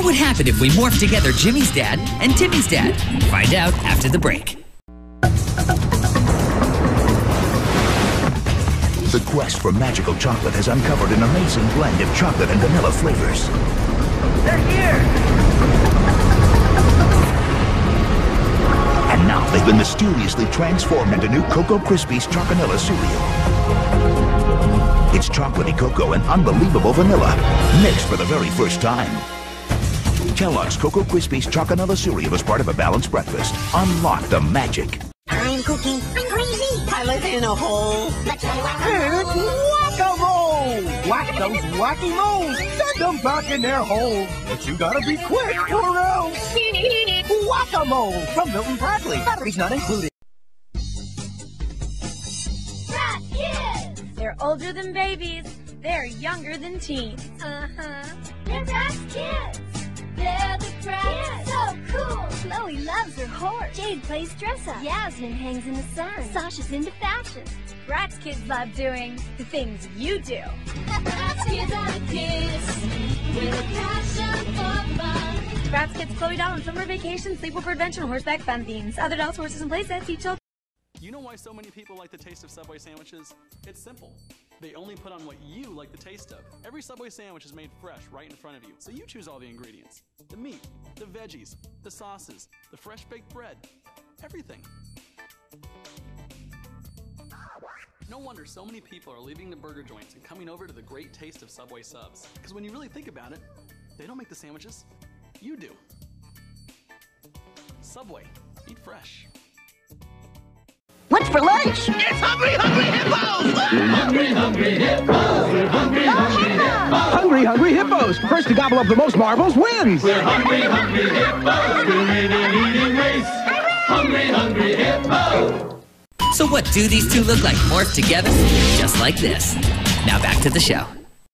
What would happen if we morphed together Jimmy's dad and Timmy's dad? Find out after the break. The quest for magical chocolate has uncovered an amazing blend of chocolate and vanilla flavors. They're here! And now they've been mysteriously transformed into new Cocoa Krispies Choconilla cereal. It's chocolatey cocoa and unbelievable vanilla, mixed for the very first time. Kellogg's Cocoa Krispies Choconilla cereal is part of a balanced breakfast. Unlock the magic. I'm cooking. I'm crazy. I live in a hole. Let's play Whac-A-Mole. Whack those Whac-A-Moles. Send them back in their hole. But you gotta be quick or else. Whac-A-Mole from Milton Bradley. Batteries not included. Bratz Kidz. They're older than babies. They're younger than teens. They're Bratz Kidz. They're the Bratz. So cool. Chloe loves her horse. Jade plays dress-up. Yasmin hangs in the sun. Sasha's into fashion. Bratz Kidz love doing the things you do. Bratz Kidz are the kids with a passion for fun. Bratz Kidz, Chloe Doll on summer vacation, sleepover adventure, and horseback fun themes. Other dolls, horses, and playsets each other. You know why so many people like the taste of Subway sandwiches? It's simple. They only put on what you like the taste of. Every Subway sandwich is made fresh right in front of you, so you choose all the ingredients. The meat, the veggies, the sauces, the fresh baked bread, everything. No wonder so many people are leaving the burger joints and coming over to the great taste of Subway subs. Because when you really think about it, they don't make the sandwiches, you do. Subway, eat fresh. What's for lunch? It's Hungry Hungry Hippos! Hungry Hungry Hippos! We're Hungry Hungry Hippos! Hungry Hungry Hippos! First to gobble up the most marbles wins! We're Hungry Hungry Hippos! We're in an eating race! Hungry Hungry Hippos! So what do these two look like morphed together? Just like this. Now back to the show.